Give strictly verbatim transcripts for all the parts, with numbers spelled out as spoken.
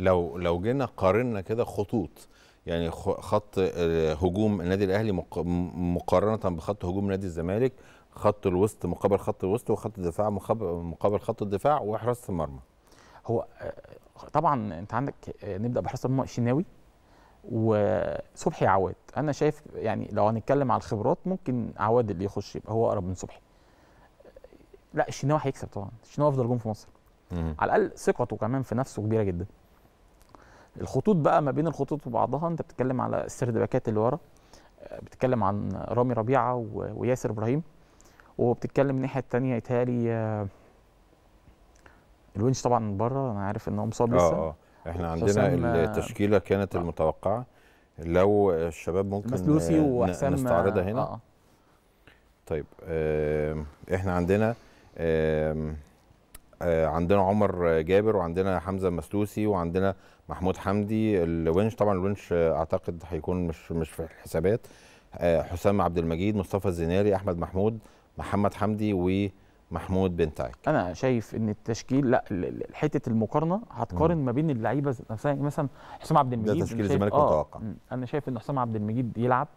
لو لو جينا قارنا كده خطوط، يعني خط هجوم النادي الاهلي مقارنه بخط هجوم نادي الزمالك، خط الوسط مقابل خط الوسط، وخط الدفاع مقابل خط الدفاع، وحراسه المرمى. هو طبعا انت عندك، نبدا بحراسه المرمى الشناوي وصبحي عواد. انا شايف يعني لو هنتكلم على الخبرات ممكن عواد اللي يخش يبقى هو اقرب من صبحي. لا الشناوي هيكسب طبعا، الشناوي افضل جون في مصر مم. على الاقل ثقته كمان في نفسه كبيره جدا. الخطوط بقى ما بين الخطوط وبعضها، انت بتتكلم على السرد باكات اللي ورا، بتتكلم عن رامي ربيعه و... وياسر ابراهيم، وبتتكلم الناحيه الثانيه يتهيألي الونش طبعا من بره، انا عارف ان هو مصاب لسه. اه اه احنا عندنا التشكيله كانت آه. المتوقعه، لو الشباب ممكن نستعرضها هنا. آه. طيب آه احنا عندنا آه عندنا عمر جابر، وعندنا حمزة المسلوسي، وعندنا محمود حمدي الونش. طبعا الونش اعتقد هيكون مش مش في الحسابات. حسام عبد المجيد، مصطفى الزناري، احمد محمود، محمد حمدي، ومحمود بن تايك. انا شايف ان التشكيل، لا حته المقارنه هتقارن ما بين اللعيبه نفسها. مثلا حسام عبد المجيد ده تشكيل الزمالك متوقع. انا شايف ان حسام عبد المجيد يلعب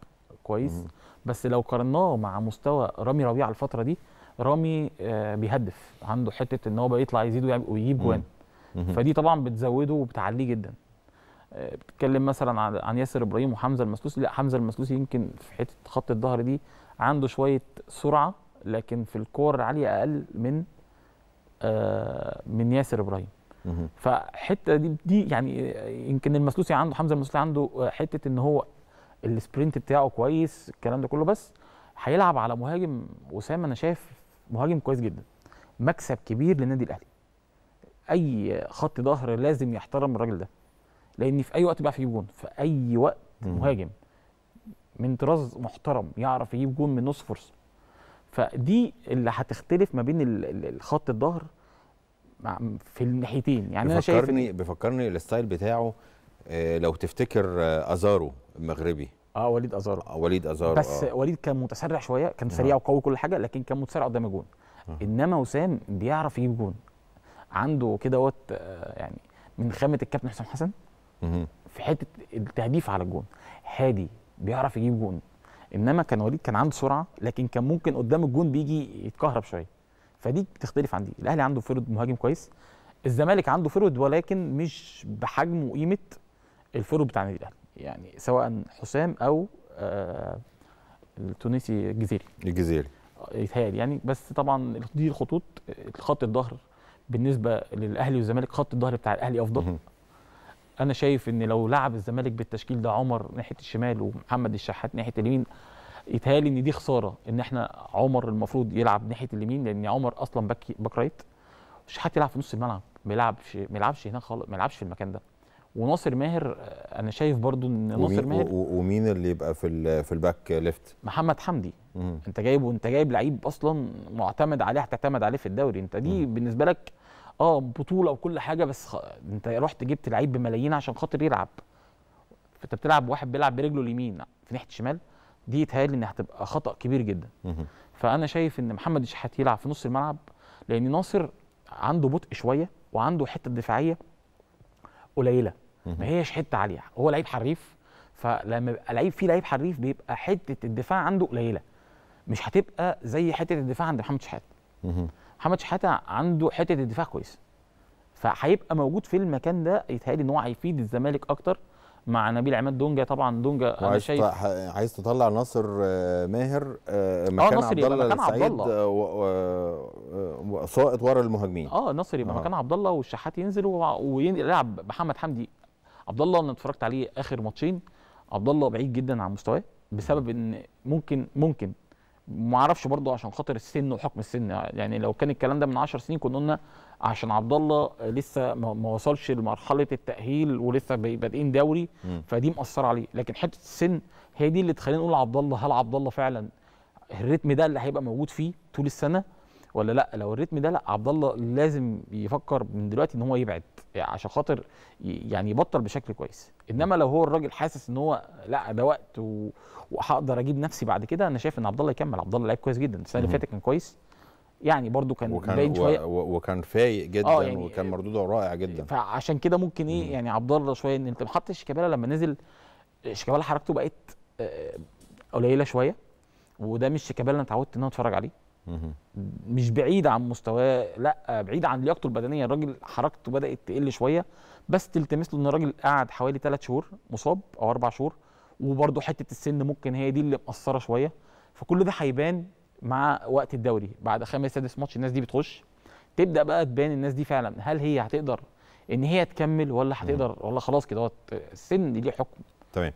كويس، مم. بس لو قارناه مع مستوى رامي ربيعه الفتره دي، رامي بيهدف، عنده حته ان هو بيطلع يزيد ويجيب جوان، فدي طبعا بتزوده وبتعليه جدا. بتتكلم مثلا عن ياسر ابراهيم وحمزه المسلوسي، لا حمزه المسلوسي يمكن في حته خط الظهر دي عنده شويه سرعه، لكن في الكور العاليه اقل من من ياسر ابراهيم. فحته دي, دي يعني يمكن المسلوسي عنده، حمزه المسلوسي عنده حته ان هو السبرنت بتاعه كويس، الكلام ده كله، بس هيلعب على مهاجم وسامة. انا شايف مهاجم كويس جدا، مكسب كبير للنادي الاهلي. اي خط ظهر لازم يحترم الراجل ده، لان في اي وقت بيعرف يجيب جون، في اي وقت مهاجم من طراز محترم يعرف يجيب جون من نص فرصه. فدي اللي هتختلف ما بين الخط الظهر في الناحيتين. يعني انا شايف بيفكرني بيفكرني الستايل بتاعه، لو تفتكر ازارو المغربي. اه وليد أزار آه وليد أزار بس آه. وليد كان متسرع شويه، كان سريع آه. وقوي كل حاجه، لكن كان متسرع قدام الجون. آه. انما وسام بيعرف يجيب جون، عنده كده وقت آه يعني من خامه الكابتن حسام حسن آه. في حته التهديف على الجون، هادي بيعرف يجيب جون. انما كان وليد كان عنده سرعه، لكن كان ممكن قدام الجون بيجي يتكهرب شويه، فدي بتختلف عن دي. الاهلي عنده فرد مهاجم كويس، الزمالك عنده فرد ولكن مش بحجم وقيمه الفرد بتاع النادي الاهلي، يعني سواء حسام او آه التونسي الجزيري الجزيري يتهيألي يعني. بس طبعا دي الخطوط. خط الظهر بالنسبه للاهلي والزمالك، خط الظهر بتاع الاهلي افضل. انا شايف ان لو لعب الزمالك بالتشكيل ده، عمر ناحيه الشمال ومحمد الشحات ناحيه اليمين، يتهيألي ان دي خساره ان احنا عمر المفروض يلعب ناحيه اليمين، لان عمر اصلا باك باك رايت. الشحات يلعب في نص الملعب، ما يلعبش ما يلعبش هناك خالص، ما يلعبش في المكان ده. وناصر ماهر انا شايف برضو ان ناصر ماهر. ومين اللي يبقى في في الباك ليفت؟ محمد حمدي. مم. انت جايبه، انت جايب لعيب اصلا معتمد عليه، هتعتمد عليه في الدوري. انت دي مم. بالنسبه لك اه بطوله وكل حاجه، بس خ... انت رحت جبت لعيب بملايين عشان خاطر يلعب. انت بتلعب واحد بيلعب برجله اليمين في ناحيه الشمال، دي يتهيألي ان هتبقى خطا كبير جدا. مم. فانا شايف ان محمد الشحات يلعب في نص الملعب، لان ناصر عنده بطء شويه وعنده حته دفاعيه قليله، ما هيش حته عاليه. هو لعيب حريف، فلما يبقى لعيب فيه لعيب حريف بيبقى حته الدفاع عنده قليله، مش هتبقى زي حته الدفاع عند محمد شحاته. محمد شحاته عنده حته الدفاع كويسه، فهيبقى موجود في المكان ده. يتهيألي ان هو هيفيد الزمالك اكتر مع نبيل عماد. دونجا طبعا، دونجا انا شايف عايز تطلع ناصر ماهر مكان عبد الله السيد وسائط ورا المهاجمين. اه ناصر يبقى مكان عبد الله، والشحات ينزل ويلعب محمد حمدي. عبد الله انا اتفرجت عليه اخر ماتشين، عبد الله بعيد جدا عن مستواه بسبب ان ممكن ممكن ما اعرفش برضه عشان خاطر السن وحكم السن. يعني لو كان الكلام ده من عشر سنين كنا قلنا عشان عبد الله لسه ما وصلش لمرحله التاهيل ولسه بادئين دوري، فدي مأثره عليه. لكن حته السن هي دي اللي تخلينا نقول عبد الله، هل عبد الله فعلا الريتم ده اللي هيبقى موجود فيه طول السنه ولا لا؟ لو الريتم ده لا، عبد الله لازم يفكر من دلوقتي ان هو يبعد يعني عشان خاطر يعني يبطل بشكل كويس. انما لو هو الراجل حاسس ان هو لا ده وقت وهقدر اجيب نفسي بعد كده، انا شايف ان عبد الله يكمل. عبد الله لعيب كويس جدا، السنه اللي فاتت كان كويس، يعني برضو كان باين شويه وكان فايق جدا يعني وكان مردوده رائع جدا. فعشان كده ممكن ايه يعني عبد الله شويه ان انت ما حطش شيكابالا لما نزل، شيكابالا حركته بقت قليله شويه، وده مش شيكابالا انا اتعودت ان انا اتفرج عليه. مش بعيد عن مستواه، لا بعيد عن لياقته البدنيه، الراجل حركته بدات تقل شويه، بس تلتمس له ان الراجل قعد حوالي ثلاث شهور مصاب او اربع شهور، وبرده حته السن ممكن هي دي اللي مقصره شويه. فكل ده هيبان مع وقت الدوري، بعد خامس سادس ماتش الناس دي بتخش تبدا بقى تبان الناس دي فعلا هل هي هتقدر ان هي تكمل ولا هتقدر ولا خلاص كده، السن ليه حكم. تمام.